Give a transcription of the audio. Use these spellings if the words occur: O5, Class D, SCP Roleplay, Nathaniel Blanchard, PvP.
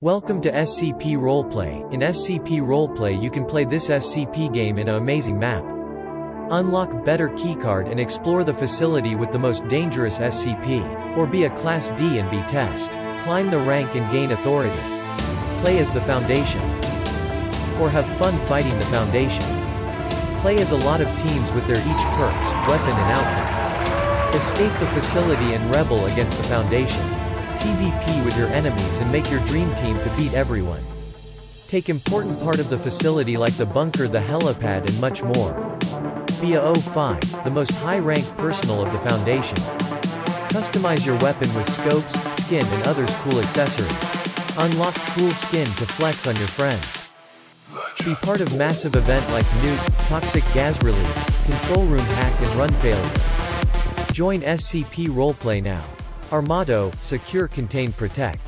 Welcome to SCP Roleplay. In SCP Roleplay you can play this SCP game in an amazing map. Unlock better keycard and explore the facility with the most dangerous SCP. Or be a Class D and B test. Climb the rank and gain authority. Play as the Foundation. Or have fun fighting the Foundation. Play as a lot of teams with their each perks, weapon and outfit. Escape the facility and rebel against the Foundation. PvP with your enemies and make your dream team to beat everyone. Take important part of the facility like the bunker, the helipad and much more. Be a O5, the most high-ranked personnel of the Foundation. Customize your weapon with scopes, skin and others cool accessories. Unlock cool skin to flex on your friends. Be part of massive event like nuke, toxic gas release, control room hack and run failure. Join SCP Roleplay now. Our motto, Secure, Contain, Protect.